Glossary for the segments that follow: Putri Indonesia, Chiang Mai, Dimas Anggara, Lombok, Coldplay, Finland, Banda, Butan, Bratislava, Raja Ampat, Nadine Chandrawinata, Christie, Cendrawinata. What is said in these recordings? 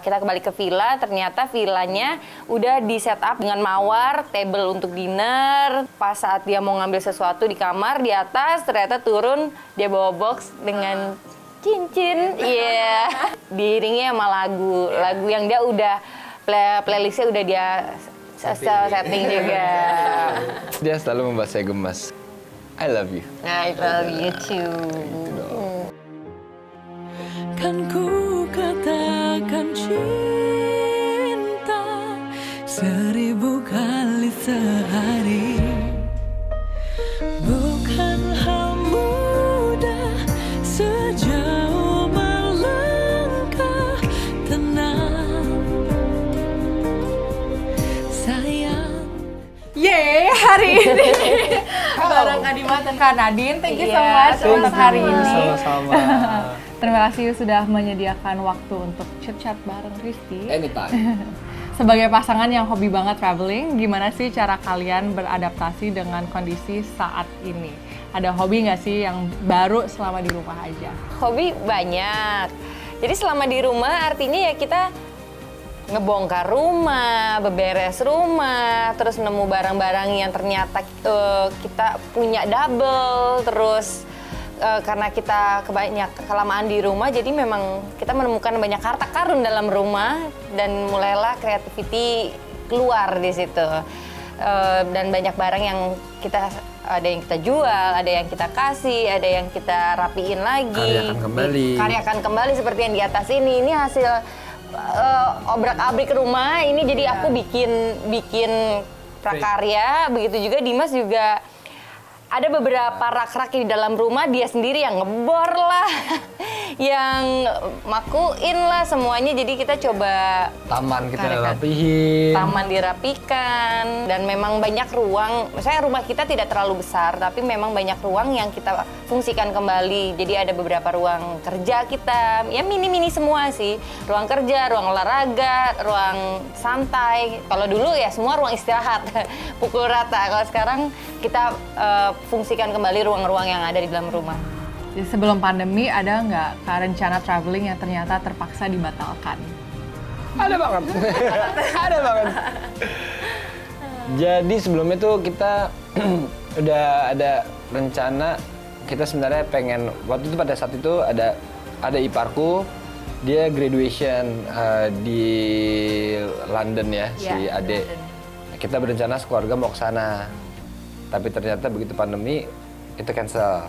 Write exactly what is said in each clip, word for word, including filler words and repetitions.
Kita kembali ke villa, ternyata villanya udah di setup dengan mawar, table untuk dinner. Pas saat dia mau ngambil sesuatu di kamar, di atas ternyata turun, dia bawa box dengan cincin. Iya. Yeah. Diiringi sama lagu, lagu yang dia udah, play playlistnya udah dia setting, setting juga. Dia selalu membuat saya gemas. I love you. I love you too. Kan ku katakan cinta seribu kali sehari, bukan hal mudah sejauh melangkah tenang, sayang. Yeay, hari ini bareng Nadine dan Kak Nadine, thank you so much untuk hari ini. Sama-sama. Terima kasih sudah menyediakan waktu untuk chit-chat bareng Christie. Anytime. Sebagai pasangan yang hobi banget traveling, gimana sih cara kalian beradaptasi dengan kondisi saat ini? Ada hobi nggak sih yang baru selama di rumah aja? Hobi banyak. Jadi selama di rumah artinya ya kita ngebongkar rumah, beberes rumah, terus nemu barang-barang yang ternyata uh, kita punya double, terus karena kita kebanyak kelamaan di rumah, jadi memang kita menemukan banyak harta karun dalam rumah dan mulailah kreativiti keluar di situ. Dan banyak barang yang kita, ada yang kita jual, ada yang kita kasih, ada yang kita rapiin lagi. Karyakan kembali. Karyakan kembali seperti yang di atas ini. Ini hasil uh, obrak-abrik rumah. Ini jadi ya. Aku bikin bikin prakarya. Begitu juga Dimas juga. Ada beberapa rak-rak di dalam rumah, dia sendiri yang ngebor lah, yang makuin lah semuanya. Jadi kita coba... Taman kita rapihin. Taman dirapikan. Dan memang banyak ruang, misalnya rumah kita tidak terlalu besar, tapi memang banyak ruang yang kita fungsikan kembali. Jadi ada beberapa ruang kerja kita, ya mini-mini semua sih. Ruang kerja, ruang olahraga, ruang santai. Kalau dulu ya semua ruang istirahat, pukul rata. Kalau sekarang kita... Uh, fungsikan kembali ruang-ruang yang ada di dalam rumah. Jadi sebelum pandemi ada nggak rencana traveling yang ternyata terpaksa dibatalkan? Ada banget, ada banget. Jadi sebelumnya tuh kita udah ada rencana, kita sebenarnya pengen waktu itu pada saat itu ada ada iparku, dia graduation uh, di London ya, ya si Ade. London. Kita berencana sekeluarga mau ke sana. Tapi ternyata begitu pandemi, itu cancel.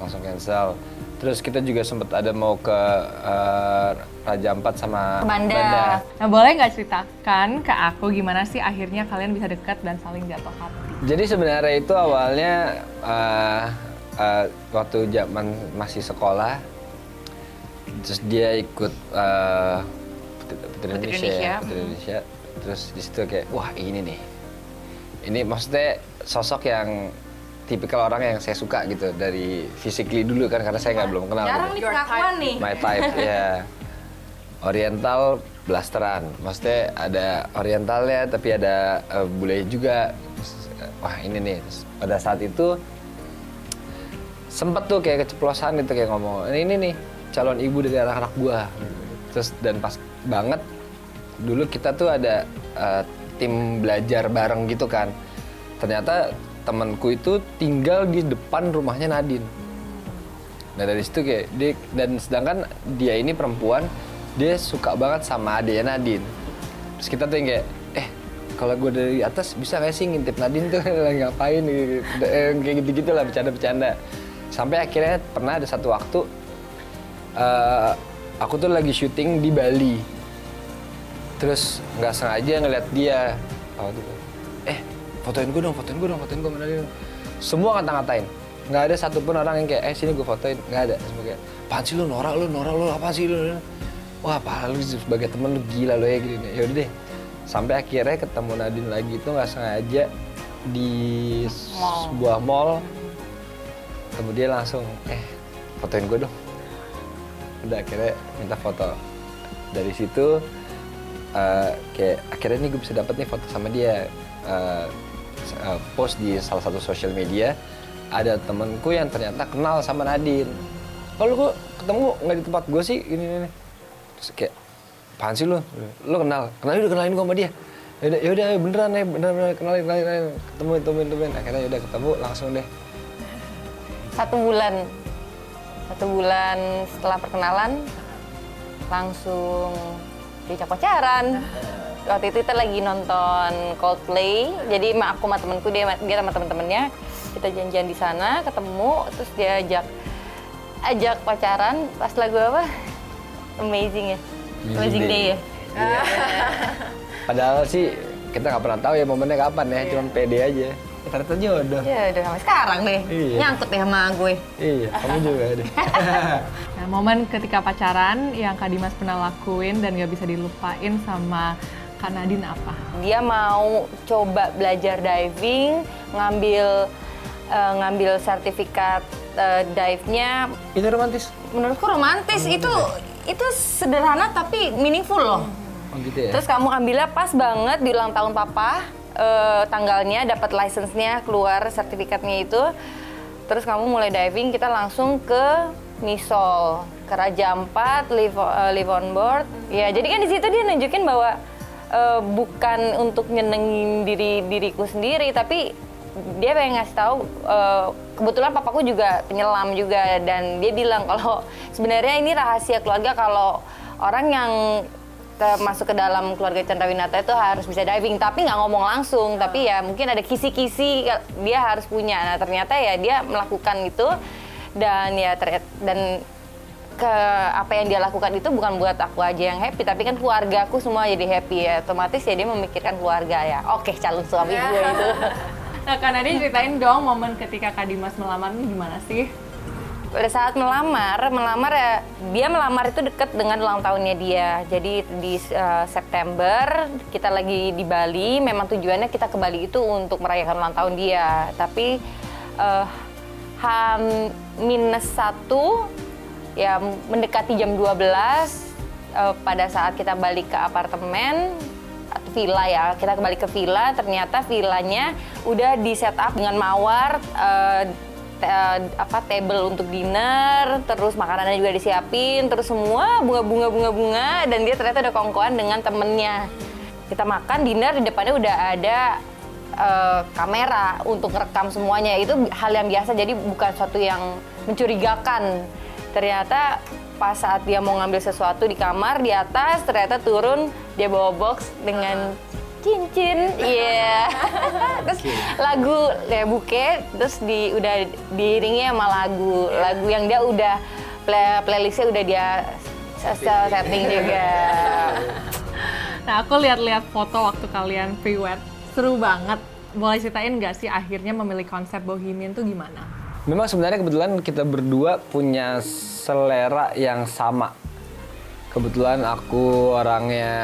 Langsung cancel. Terus kita juga sempat ada mau ke uh, Raja Ampat sama Banda. Banda. Nah, boleh nggak ceritakan ke aku gimana sih akhirnya kalian bisa dekat dan saling jatuh hati? Jadi sebenarnya itu awalnya uh, uh, waktu zaman masih sekolah. Terus dia ikut uh, Putri Indonesia. Putri Indonesia. Terus disitu kayak, wah ini nih. Ini maksudnya sosok yang tipikal orang yang saya suka gitu dari physically dulu kan, karena saya nggak belum kenal. Jarang nih pengakuan nih. My type ya. Yeah. Oriental blasteran, maksudnya ada orientalnya tapi ada uh, bule juga. Wah ini nih. Terus, pada saat itu sempet tuh kayak keceplosan gitu kayak ngomong ini, ini nih calon ibu dari anak-anak gua. Terus dan pas banget dulu kita tuh ada uh, tim belajar bareng gitu kan. Ternyata temanku itu tinggal di depan rumahnya Nadine. Nah dari situ kayak dia, dan sedangkan dia ini perempuan, dia suka banget sama adiknya Nadine. Terus kita tuh yang kayak, eh kalau gue dari atas bisa gak sih ngintip Nadine tuh ngapain gitu, kayak gitu-gitu lah bercanda-bercanda. Sampai akhirnya pernah ada satu waktu, uh, aku tuh lagi syuting di Bali. Terus nggak sengaja ngeliat dia, oh, gitu. eh fotoin gue dong, fotoin gue dong, fotoin gue mana dia? Semua ngata-ngatain, nggak ada satupun orang yang kayak, eh sini gue fotoin, nggak ada. Sebagai, apaan sih lu norak lu, norak lu, apa sih lu? Wah parah lu sebagai temen lu gila lu ya gini. Yaudah deh, sampai akhirnya ketemu Nadine lagi itu nggak sengaja di sebuah mall, kemudian langsung, eh fotoin gue dong. Udah akhirnya minta foto. Dari situ. Uh, kayak akhirnya nih gue bisa dapet nih foto sama dia, uh, uh, post di salah satu social media. Ada temenku yang ternyata kenal sama Nadine. Lalu gue ketemu nggak di tempat gue sih, ini, ini, ini. Terus kayak, apaan sih lu? Lu kenal? Kenalin udah kenalin gua sama dia. Yaudah, yaudah beneran ya, beneran, beneran kenalin, kenalin, kenalin. Ketemu, temuin, temuin. Akhirnya yaudah ketemu langsung deh. Satu bulan. Satu bulan setelah perkenalan, langsung dicak pacaran. Waktu itu kita lagi nonton Coldplay, jadi aku sama temenku, dia, dia sama temen-temennya. Kita janjian di sana, ketemu, terus dia ajak, ajak pacaran pas lagu apa? Amazing ya? Amazing, Amazing Day, Day ya? Yeah. Padahal sih kita nggak pernah tahu ya momennya kapan ya, yeah. Cuma pede aja. Ternyata jodoh. Ya udah sampai sekarang deh, iya. Nyangkut deh sama gue. Iya, kamu juga deh. Nah, momen ketika pacaran yang Kak Dimas pernah lakuin dan gak bisa dilupain sama Kak Nadine apa? Dia mau coba belajar diving, ngambil uh, ngambil sertifikat uh, dive-nya. Itu romantis? Menurutku romantis, hmm. itu itu sederhana tapi meaningful loh. Oh, gitu ya? Terus kamu ambilnya pas banget di ulang tahun papa. Uh, tanggalnya, dapat license-nya, keluar sertifikatnya itu. Terus kamu mulai diving, kita langsung ke Misol, ke Raja Ampat, live, uh, live on board. Ya, jadi kan di situ dia nunjukin bahwa uh, bukan untuk nyenengin diri diriku sendiri, tapi dia pengen ngasih tahu. Uh, kebetulan papaku juga penyelam juga, dan dia bilang kalau sebenarnya ini rahasia keluarga, kalau orang yang masuk ke dalam keluarga Cendrawinata itu harus bisa diving, tapi nggak ngomong langsung, tapi ya mungkin ada kisi-kisi dia harus punya. Nah ternyata ya dia melakukan itu, dan ya ter dan ke apa yang dia lakukan itu bukan buat aku aja yang happy, tapi kan keluarga aku semua jadi happy ya, otomatis ya dia memikirkan keluarga ya. Oke, calon suami gue itu. Nah, Kak Nadine ceritain dong momen ketika Kak Dimas melamar ini gimana sih? Pada saat melamar, melamar ya, dia melamar itu deket dengan ulang tahunnya dia. Jadi di uh, September, kita lagi di Bali, memang tujuannya kita ke Bali itu untuk merayakan ulang tahun dia. Tapi uh, H minus satu, ya mendekati jam dua belas, uh, pada saat kita balik ke apartemen, villa ya, kita kembali ke villa, ternyata villanya udah di setup dengan mawar, uh, apa table untuk dinner, terus makanannya juga disiapin, terus semua bunga-bunga bunga-bunga, dan dia ternyata ada kongkoan dengan temennya. Kita makan dinner, di depannya udah ada uh, kamera untuk rekam semuanya. Itu hal yang biasa, jadi bukan suatu yang mencurigakan. Ternyata pas saat dia mau ngambil sesuatu di kamar di atas, ternyata turun dia bawa box dengan cincin, iya. Yeah. Terus okay. Lagu ya, buket, terus di udah diiringnya sama lagu, lagu yang dia udah play, playlistnya udah dia setting juga. Nah, aku lihat-lihat foto waktu kalian pre-wed, seru banget. Boleh ceritain nggak sih akhirnya memilih konsep bohemian tuh gimana? Memang sebenarnya kebetulan kita berdua punya selera yang sama. Kebetulan aku orangnya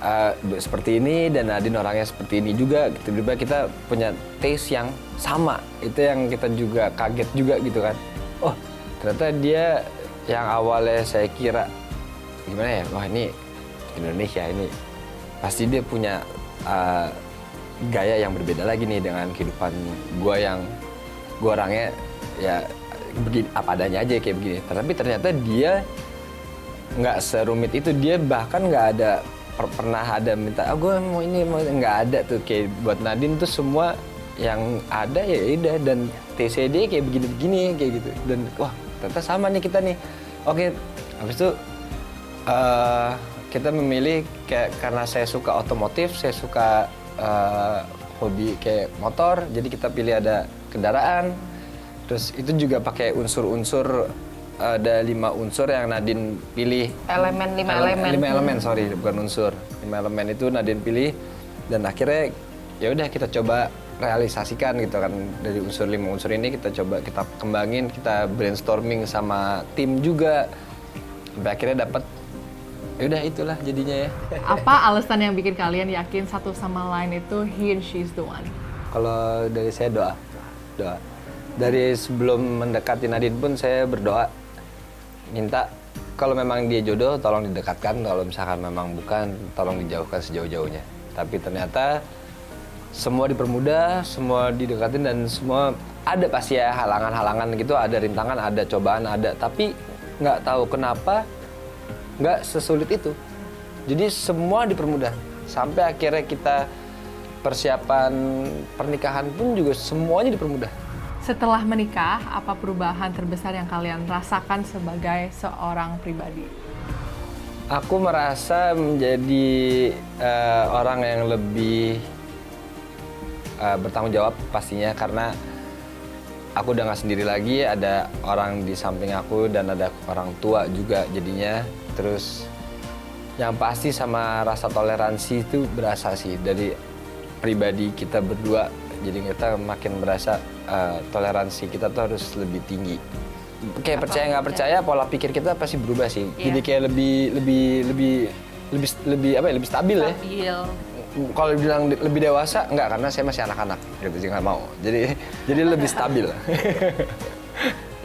Uh, seperti ini, dan Nadine orangnya seperti ini juga. Tiba-tiba kita punya taste yang sama, itu yang kita juga kaget juga gitu kan. Oh, ternyata dia yang awalnya saya kira gimana ya, wah ini Indonesia ini pasti dia punya uh, gaya yang berbeda lagi nih dengan kehidupan gua yang gua orangnya ya begini, apa adanya aja kayak begini. Tapi ternyata dia nggak serumit itu, dia bahkan nggak ada pernah ada minta, ah oh, gue mau ini, mau nggak ada tuh. Kayak buat Nadine tuh semua yang ada ya udah, dan T C D kayak begini-begini kayak gitu, dan wah ternyata sama nih kita nih. Oke, habis itu uh, kita memilih kayak karena saya suka otomotif, saya suka uh, hobi kayak motor, jadi kita pilih ada kendaraan. Terus itu juga pakai unsur-unsur, ada lima unsur yang Nadine pilih. Elemen, lima Ele elemen. Lima elemen, sorry, bukan unsur. Lima elemen itu Nadine pilih, dan akhirnya ya udah kita coba realisasikan gitu kan. Dari unsur lima unsur ini kita coba, kita kembangin, kita brainstorming sama tim juga. Sampai akhirnya dapat, ya udah itulah jadinya ya. Apa alasan yang bikin kalian yakin satu sama lain itu he and she's the one? Kalau dari saya doa, doa. Dari sebelum mendekati Nadine pun saya berdoa. Minta kalau memang dia jodoh tolong didekatkan, kalau misalkan memang bukan tolong dijauhkan sejauh-jauhnya. Tapi ternyata semua dipermudah, semua didekatin, dan semua ada pasti ya halangan-halangan gitu, ada rintangan, ada cobaan, ada. Tapi nggak tahu kenapa nggak sesulit itu. Jadi semua dipermudah. Sampai akhirnya kita persiapan pernikahan pun juga semuanya dipermudah. Setelah menikah, apa perubahan terbesar yang kalian rasakan sebagai seorang pribadi? Aku merasa menjadi uh, orang yang lebih uh, bertanggung jawab pastinya, karena aku udah nggak sendiri lagi, ada orang di samping aku dan ada orang tua juga jadinya. Terus yang pasti sama rasa toleransi itu berasa sih dari pribadi kita berdua. Jadi kita makin merasa uh, toleransi kita tuh harus lebih tinggi. Kayak apa, percaya nggak percaya, pola pikir kita pasti berubah sih. Yeah. Jadi kayak lebih lebih lebih lebih lebih apa ya, lebih stabil, stabil. ya. Kalau bilang lebih dewasa, enggak, karena saya masih anak-anak, gitu, nggak mau. Jadi jadi lebih stabil.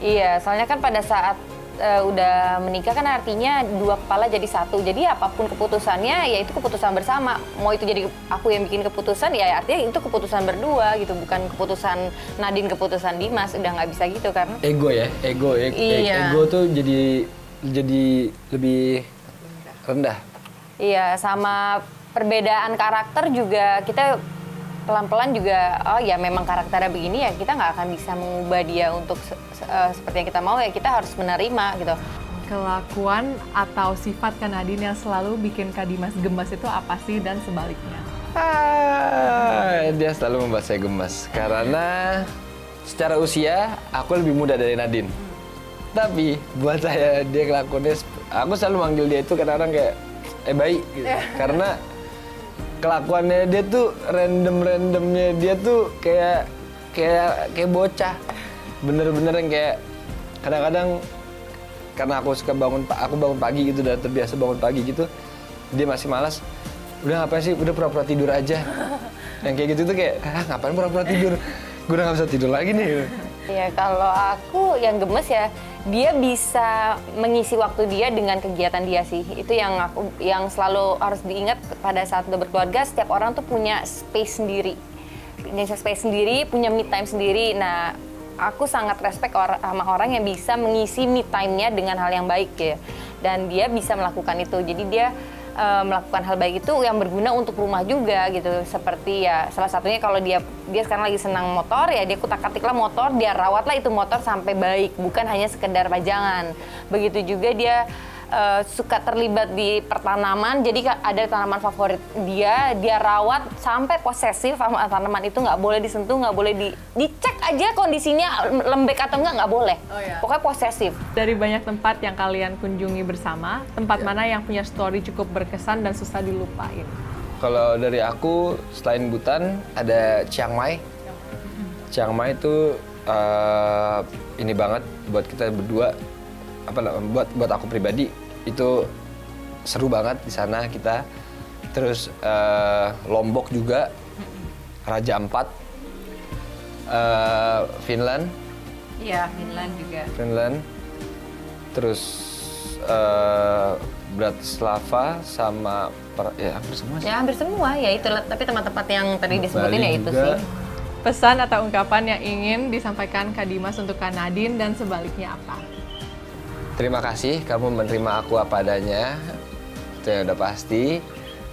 Iya, soalnya kan pada saat uh, udah menikah kan artinya dua kepala jadi satu. Jadi apapun keputusannya, ya itu keputusan bersama. Mau itu jadi aku yang bikin keputusan, ya artinya itu keputusan berdua gitu. Bukan keputusan Nadine, keputusan Dimas, udah nggak bisa gitu kan. Ego ya, ego. E iya. Ego tuh jadi, jadi lebih rendah. Iya, sama... Perbedaan karakter juga, kita pelan-pelan juga, oh ya memang karakternya begini ya, kita nggak akan bisa mengubah dia untuk se se seperti yang kita mau, ya kita harus menerima gitu. Kelakuan atau sifat Nadine yang selalu bikin Kak Dimas gemas itu apa sih, dan sebaliknya? Ah, dia selalu membuat saya gemas, karena secara usia aku lebih muda dari Nadine. Tapi buat saya dia kelakuannya, aku selalu manggil dia itu kadang-kadang kayak, eh baik gitu, karena kelakuannya dia tuh random-randomnya, dia tuh kayak kayak kayak bocah bener-bener yang kayak kadang-kadang karena aku suka bangun aku bangun pagi gitu, udah terbiasa bangun pagi gitu, dia masih malas, udah ngapain sih, udah pura-pura tidur aja, yang kayak gitu tuh kayak, ah ngapain pura-pura tidur, gue udah gak bisa tidur lagi nih gitu. Ya kalau aku yang gemes ya, dia bisa mengisi waktu dia dengan kegiatan dia sih. Itu yang aku yang selalu harus diingat pada saat udah berkeluarga, setiap orang tuh punya space sendiri. Punya space sendiri, punya me time sendiri. Nah, aku sangat respect or sama orang yang bisa mengisi me time-nya dengan hal yang baik ya. Dan dia bisa melakukan itu. Jadi dia e, melakukan hal baik itu yang berguna untuk rumah juga gitu. Seperti ya salah satunya kalau dia dia sekarang lagi senang motor, ya dia kutak-katiklah motor, dia rawatlah itu motor sampai baik, bukan hanya sekedar pajangan. Begitu juga dia uh, suka terlibat di pertanaman, jadi ada tanaman favorit dia, dia rawat sampai posesif sama tanaman itu, nggak boleh disentuh, nggak boleh di, dicek aja kondisinya lembek atau enggak, nggak boleh. Oh, yeah. Pokoknya posesif. Dari banyak tempat yang kalian kunjungi bersama, tempat yeah. mana yang punya story cukup berkesan dan susah dilupain? Kalau dari aku, selain Butan, ada Chiang Mai. Chiang Mai itu uh, ini banget buat kita berdua, apa buat buat aku pribadi itu seru banget di sana kita. Terus uh, Lombok juga, Raja Ampat, uh, Finland. Iya, Finland juga. Finland. Terus uh, Bratislava sama ya hampir semua sih. Ya hampir semua ya itu, tapi tempat-tempat yang tadi disebutin Bali ya itu juga. Sih. Pesan atau ungkapan yang ingin disampaikan Kak Dimas untuk Kak Nadine dan sebaliknya apa? Terima kasih kamu menerima aku apa adanya, itu yang udah pasti.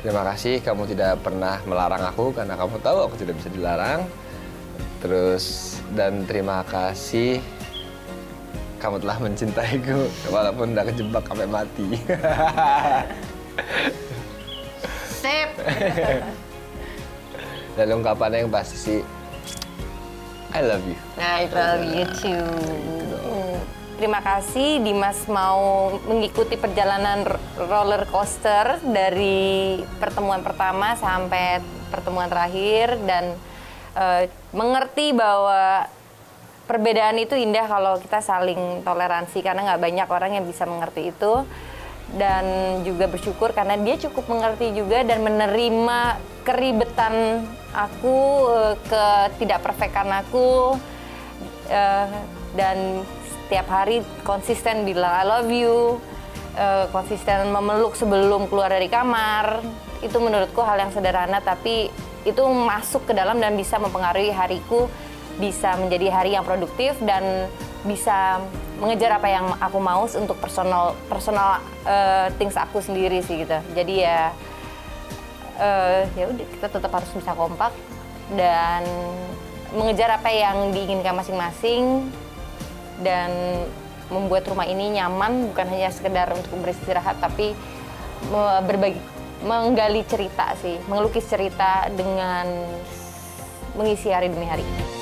Terima kasih kamu tidak pernah melarang aku, karena kamu tahu aku tidak bisa dilarang. Terus dan terima kasih kamu telah mencintaiku walaupun udah kejebak sampai mati. Sip. Dan ungkapannya yang pasti sih, I love you. I love you too. Terima kasih Dimas mau mengikuti perjalanan roller coaster dari pertemuan pertama sampai pertemuan terakhir, dan uh, mengerti bahwa perbedaan itu indah kalau kita saling toleransi, karena nggak banyak orang yang bisa mengerti itu. Dan juga bersyukur karena dia cukup mengerti juga dan menerima keribetan aku, ketidakperfekan aku, dan setiap hari konsisten bilang I love you, konsisten memeluk sebelum keluar dari kamar. Itu menurutku hal yang sederhana, tapi itu masuk ke dalam dan bisa mempengaruhi hariku. Bisa menjadi hari yang produktif dan bisa mengejar apa yang aku mau untuk personal personal uh, things aku sendiri sih gitu. Jadi ya uh, ya udah, kita tetap harus bisa kompak dan mengejar apa yang diinginkan masing-masing dan membuat rumah ini nyaman, bukan hanya sekedar untuk beristirahat tapi berbagi, menggali cerita sih, mengelukis cerita dengan mengisi hari demi hari.